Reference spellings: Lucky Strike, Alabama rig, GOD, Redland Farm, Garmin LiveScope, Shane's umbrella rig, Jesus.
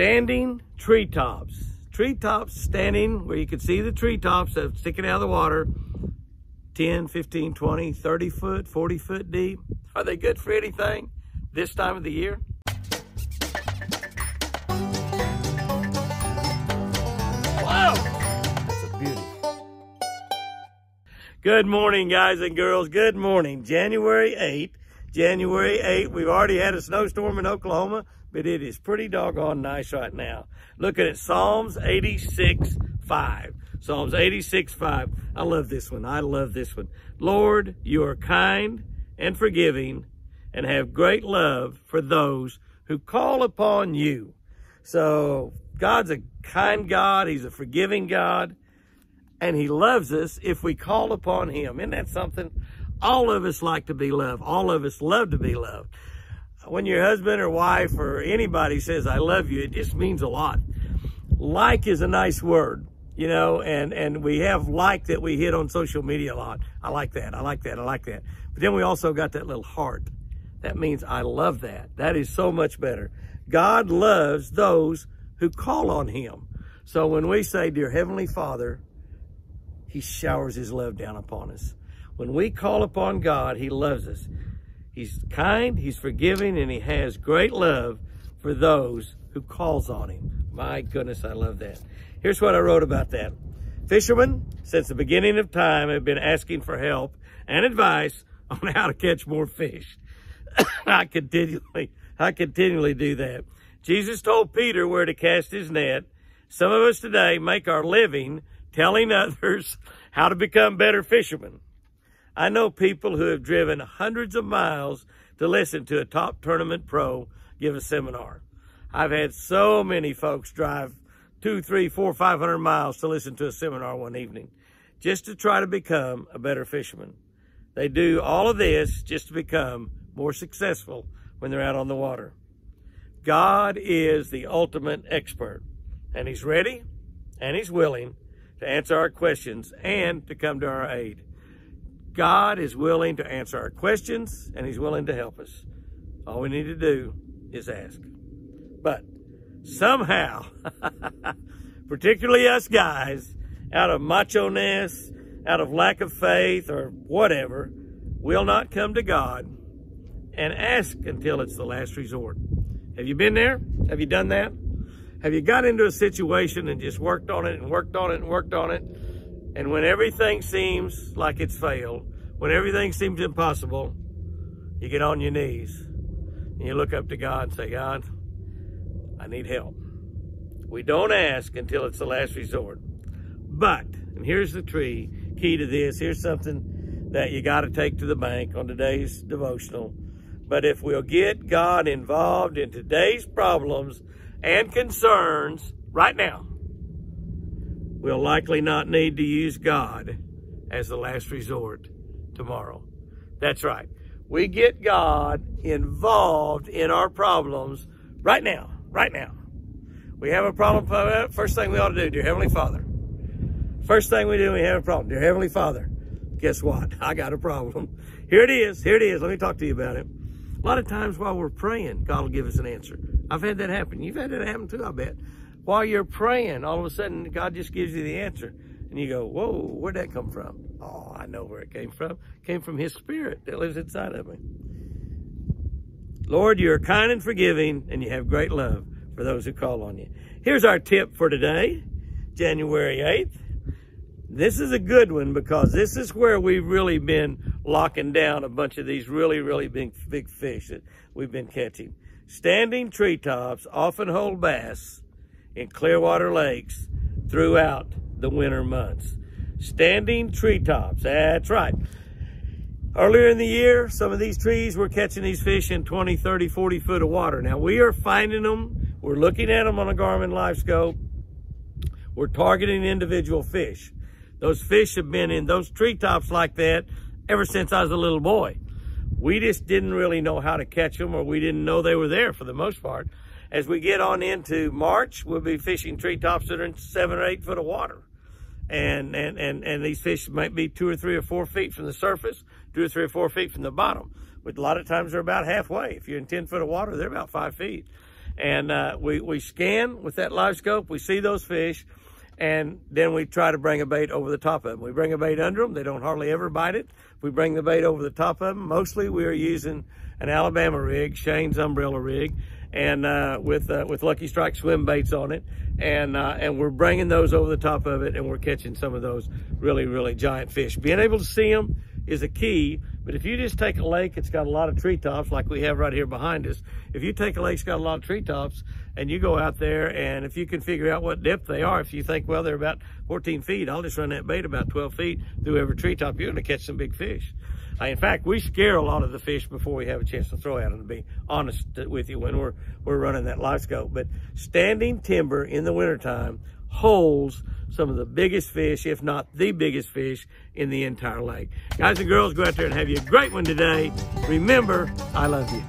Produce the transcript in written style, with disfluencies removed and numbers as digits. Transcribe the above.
standing treetops. Treetops standing where you can see the treetops that are sticking out of the water, 10, 15, 20, 30 foot, 40 foot deep. Are they good for anything this time of the year? Wow, that's a beauty. Good morning, guys and girls. Good morning. January 8th. January 8th. We've already had a snowstorm in Oklahoma, but it is pretty doggone nice right now. Looking at Psalms 86:5. Psalms 86:5. I love this one. I love this one. Lord, you are kind and forgiving and have great love for those who call upon you. So God's a kind God. He's a forgiving God. And he loves us if we call upon him. Isn't that something? All of us like to be loved. All of us love to be loved. When your husband or wife or anybody says, I love you, it just means a lot. Like is a nice word, you know, and we have like that we hit on social media a lot. I like that. I like that. I like that. But then we also got that little heart. That means I love that. That is so much better. God loves those who call on him. So when we say, dear Heavenly Father, he showers his love down upon us. When we call upon God, he loves us. He's kind, he's forgiving, and he has great love for those who calls on him. My goodness, I love that. Here's what I wrote about that. Fishermen, since the beginning of time, have been asking for help and advice on how to catch more fish. I continually do that. Jesus told Peter where to cast his net. Some of us today make our living telling others how to become better fishermen. I know people who have driven hundreds of miles to listen to a top tournament pro give a seminar. I've had so many folks drive 200, 300, 400, 500 miles to listen to a seminar one evening just to try to become a better fisherman. They do all of this just to become more successful when they're out on the water. God is the ultimate expert, and he's ready and he's willing to answer our questions and to come to our aid. God is willing to answer our questions and he's willing to help us. All we need to do is ask. But somehow, particularly us guys, out of macho-ness, out of lack of faith or whatever, will not come to God and ask until it's the last resort. Have you been there? Have you done that? Have you got into a situation and just worked on it and worked on it and worked on it? And when everything seems like it's failed, when everything seems impossible, you get on your knees and you look up to God and say, God, I need help. We don't ask until it's the last resort. But, and here's the key to this, here's something that you got to take to the bank on today's devotional. But if we'll get God involved in today's problems and concerns right now, we'll likely not need to use God as the last resort tomorrow. That's right. We get God involved in our problems right now, right now. We have a problem. First thing we ought to do, dear Heavenly Father. First thing we do when we have a problem, dear Heavenly Father, guess what? I got a problem. Here it is. Here it is. Let me talk to you about it. A lot of times while we're praying, God will give us an answer. I've had that happen. You've had that happen too, I bet. While you're praying, all of a sudden, God just gives you the answer. And you go, whoa, where'd that come from? Oh, I know where it came from. It came from his spirit that lives inside of me. Lord, you're kind and forgiving, and you have great love for those who call on you. Here's our tip for today, January 8th. This is a good one because this is where we've really been locking down a bunch of these really, really big fish that we've been catching. Standing treetops often hold bass in Clearwater lakes throughout the winter months. Standing treetops, that's right. Earlier in the year, some of these trees were catching these fish in 20, 30, 40 foot of water. Now we are finding them, we're looking at them on a Garmin LiveScope. We're targeting individual fish. Those fish have been in those treetops like that ever since I was a little boy. We just didn't really know how to catch them, or we didn't know they were there for the most part. As we get on into March, we'll be fishing treetops that are in 7 or 8 foot of water. And these fish might be 2 or 3 or 4 feet from the surface, 2 or 3 or 4 feet from the bottom. But a lot of times they're about halfway. If you're in 10 foot of water, they're about 5 feet. And we scan with that live scope, we see those fish, and then we try to bring a bait over the top of them. We bring a bait under them, they don't hardly ever bite it. We bring the bait over the top of them. Mostly we are using an Alabama rig, Shane's umbrella rig, and with Lucky Strike swim baits on it. And we're bringing those over the top of it, and we're catching some of those really, really giant fish. Being able to see them is a key, but if you just take a lake that's got a lot of treetops like we have right here behind us, if you take a lake that's got a lot of treetops and you go out there, and if you can figure out what depth they are, if you think, well, they're about 14 feet, I'll just run that bait about 12 feet through every treetop, you're gonna catch some big fish. In fact, we scare a lot of the fish before we have a chance to throw at them, to be honest with you, when we're running that live scope. But standing timber in the wintertime holds some of the biggest fish, if not the biggest fish, in the entire lake. Guys and girls, go out there and have you a great one today. Remember, I love you.